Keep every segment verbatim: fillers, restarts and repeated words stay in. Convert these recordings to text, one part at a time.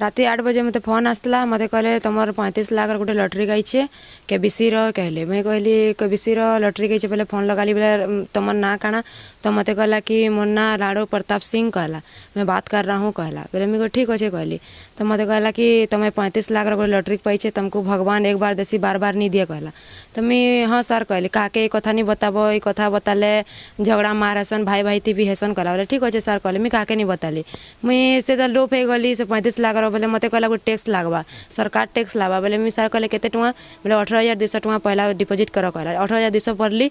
राति आठ बजे मते फोन आसला मते कहले तुमर पैंतीस लाख गोटे लटरी गई केबीसी रो कहले। मैं कहली केबीसी रो लटरी गई बोले फोन लगाली बोले तुम ना काना तो मते कहला कि मोर ना राड़ो प्रताप सिंह कहला मैं बात कर रहा हूँ कहला बोले मुझे ठीक अच्छे कहली तो मते कहला कि तुम्हें पैंतीस लाख गोटे लटरी पाइछे तुमको भगवान एक बार देसी बार बार नहीं दिए कहला। तो मुझे हाँ सर कहली का के कथा नहीं बताब ये कथा बताले झगड़ा मार हेसन भाई भाई थी भी हेसन कहला बोले ठीक अच्छे सर कहले मुझे का नहीं बताली मुई से लोप हो गली से पैंतीस लाख बोले मत कहला गोटे टैक्स लागवा सरकार टैक्स लागवा बोले मुझे सर कहले केते टुआ बोले अठारह हजार दुई सौ टुआ पहला डिपोजिट कर कहला अठारह हजार दुई सौ पड़ली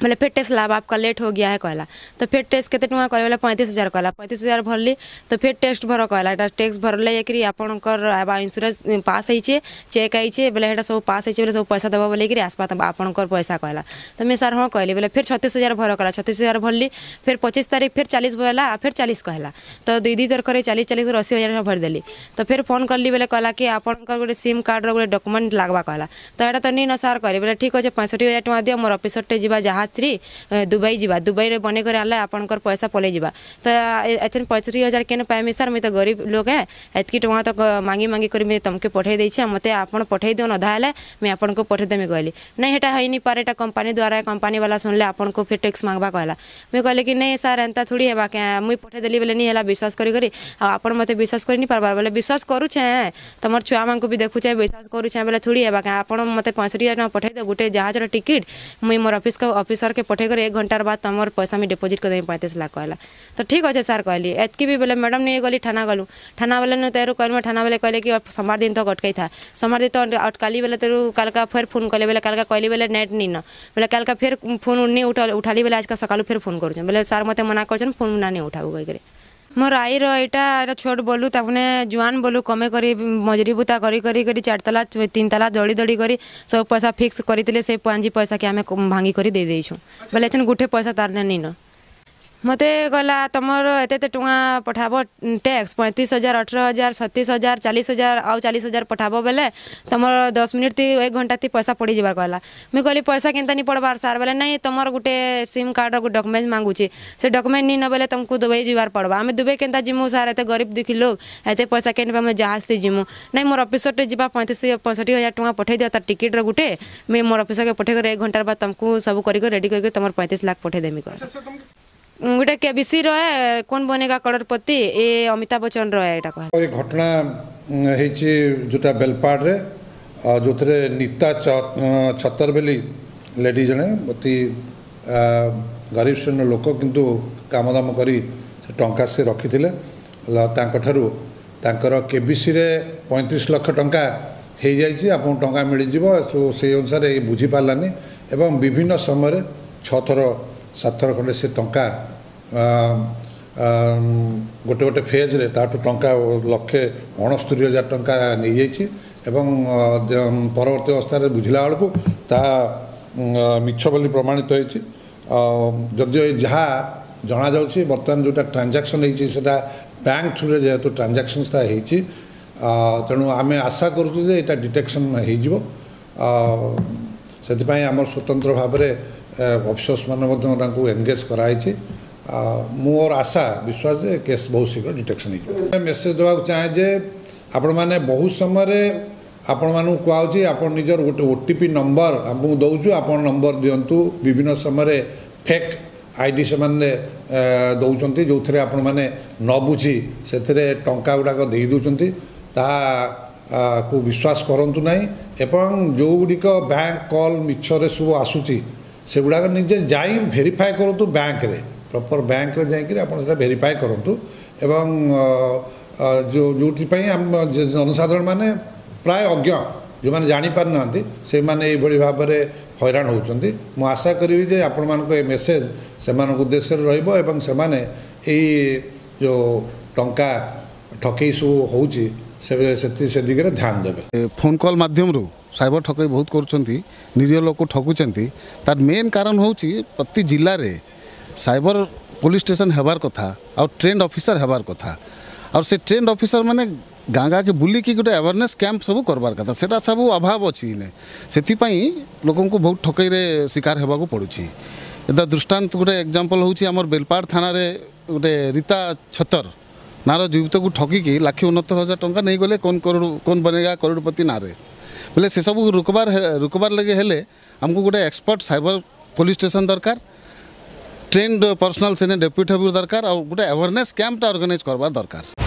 बोले फिर टेस्ट लाभ आपका लेट हो गया है कहला। तो फिर टेस्ट केते टुआ कहले बोले पैंतीस हजार कहला पैंतीस हजार भरली तो फिर टेस्ट भर कहला टेस्ट भरले कि आपनकर आबा इंश्योरेंस पास होई छे चेक आई छे बोले हेटा सब पास होई छे बोले सब पैसा देबा बोले कि आसपा आपनकर पैसा कहला। तो मैं सर हाँ कहली बोले फिर छत्तीस हजार भर कहला छत्तीस हजार भरली फिर पच्चीस तारीख फिर चालीस बोला फिर चालीस कहला तो दुई दुई तरह चालीस चालीस अस्सी हजार भर देली। तो फिर फोन करली बोले कहला कि आपनकर गोटे सिम कार्ड रो गोटे डॉक्यूमेंट लागवा कहला तो हेटा तो नहीं न सर कहली बोले ठीक अच्छे पैंसठ हजार टका दियो मोर ऑफिसर टे जीवा जहाँ दुबई जी दुबई रे बने कर आला आपनकर पैसा पलै जा तो एथन पैंसठ हजार केन पाइमी सर मुझे तो गरीब लोग है एतकी टका तो मांगी मांगी कर तुमके पठे दे मत आप पठे दिवन अधा है मुझे आपको पठेदेमी कहली नहीं हेटा है नहीं पारे कंपनी द्वारा कंपनी वाला सुनले आपको फिर टैक्स मांगवा कहला। मुझे कहले कि नहीं सर एंता थोड़ी है मुई पठेदेली बोले नहीं है विश्वास करी आप मत विश्वास कर नहीं पार्बार बोले विश्वास करुचे तुम छुआ मानक भी देखुचे विश्वास करुचे बोले थोड़ी है आप मत पैंसठ हजार टका पठे दे गोटे जहाज टिकट मुई मोर ऑफिस ऑफिसर के पठे कर एक घंटार बाद तुम पैसा मुझे डिपोजिट कर देवी पैंतीस लाख कहला। तो ठीक अच्छे सर कहली एतकी भी बोले मैडम नहीं गली थाना गलु थाना वाले ने तेरू कहल थाना वाले कहले कि सोमवार दिन तो अटकाई था सोमवार दिन तो अटकाली बोले तेरू कल का फिर फोन कले बोले कल का कहली बोले नेट नहीं न बोले कल का फिर फोन नहीं उठा उठाली बोले आज का सकाल फिर फोन करूँ बोले सर मत मना कर फोन ना नहीं उठाऊ कहीकि मोर आई रहा छोट बोलू तकने जुआन बोलू कमे करी मजूरी बुता करी करी करी चार तला तीन तला दौड़ी दौड़ी करी सब पैसा फिक्स करी से पांजी पैसा के आम भांगी करी दे देइछु बोले एछन गुठे पैसा तार ने नीन मत गला तुमर एते टुआ पठाब टैक्स पैंतीस हजार अठारह हजार छत्तीस हजार चालीस हजार आउ चालीस हजार पठाब बेले तुम दस मिनट थी एक घंटा थी पैसा पड़ जा कहला। मैं कहली पैसा केनता नहीं पड़बार सार बोले नहीं तुमर गोटे सिम कार्ड रो डॉक्यूमेंट मांगुचे से डॉक्यूमेंट नहीं न बोले तुमको दुबई जबार पड़वा आम दुबई केनता जिमु सार एत गरीब दुखी लोग एत पैसा केन पाबे जहाज से जिमु नहीं मोर ऑफिसर जा पैंतीस पैंसठ हजार टका पठे दियो तार टिकट रो गोटे मैं मोर ऑफिसर के पठे कर एक घंटार बाद तुमको सब कर रेडी करके तुम पैंतीस लाख पठे देमी कह गोटे केबीसी रहे कौन बनेगा करोड़पति ये अमिताभ बच्चन रहे घटना जोटा बेलपाड़ रे जो थे नीता छतर बेली लेडी जड़े अति गरीब श्रेणी लोक किंतु कामदाम करी टंका से रखी थे केबीसी रे पैंतीस लाख टंका हो जाए आप टंका मिल जाए से अनुसार ये बुझीपारानी एवं विभिन्न समय छथर सात थर खंडे से टंका गोटे गोटे फेज रे ताठू टंका लक्षे अणस्तरी हजार टंका नहीं जाइए एवं परवर्त अवस्था बुझला बेलू ता मिछ बोली प्रमाणित होदि जहाँ जना जाऊँगी बर्तमान जोटा ट्रांजाक्शन होता बैंक थ्रुरे जेहेतु ट्रांजाक्शनटा होती तेणु आम आशा करुँ ये डिटेक्शन होमर स्वतंत्र भाव में अफसोर्स मानू एनगेज कराई मोर आशा विश्वास जे केस बहुत शीघ्र डिटेक्शन हो मेसेज देवाक चाहे जे आपण मैंने बहुत समय आपण मानू कहुचे आपन निजर गोटे ओटीपी नंबर आमको दौचु आपन नंबर दिंतु विभिन्न समय फेक आईडी से मैंने दौरान जो थे आपण मैंने न बुझी से टंका गुड़ाक दे दूसरी ता को विश्वास करूँ ना एवं जो गुड़िक बैंक कल मिछर सब आसूसी से गुड़ाक निजे जाई भेरीफाए करूँ बैंक रे प्रॉपर बैंक रे जाकर भेरीफाए करूँ एवं जो जो जनसाधारण माने प्राय अज्ञ जो मैंने जापर ना से मैंने ये भाव में हैरान होती मु आशा करी जे आपण मान मेसेज से उद्देश्य रही से मैंने यो टंका ठकई सब होची से दिगरे ध्यान देवे। फोन कॉल माध्यम रू साइबर ठकई बहुत कर निरीह लोक ठकुंट तार मेन कारण हूँ प्रति जिले में साइबर पुलिस स्टेशन हेबार कथा और ट्रेंड ऑफिसर हेबार कथा और से ट्रेंड ऑफिसर मैंने गाँ गाँ के बुलिकी गोटे अवेयरनेस कैंप सब करवार कथा सेटा सब अभाव अच्छी से लोक बहुत ठकई शिकार होगा पड़ू दृष्टांत गोटे एग्जांपल हूँ आम बेलपाड़ थाना रे गोटे रीता छतर नार जीवित को ठगिकी लाखे उनहत्तर हजार टंका नहीं गले कौन करोड़ कौन बनेगा करोड़पति नारे बोले से सब रुकबार रुकबार लगे हेले हमको गोटे एक्सपर्ट साइबर पुलिस स्टेशन दरकार ट्रेन पर्सनल सेने डेप्यूटी दरकार और गोटे अवेयरनेस कैंपटा ऑर्गेनाइज करबार दरकार।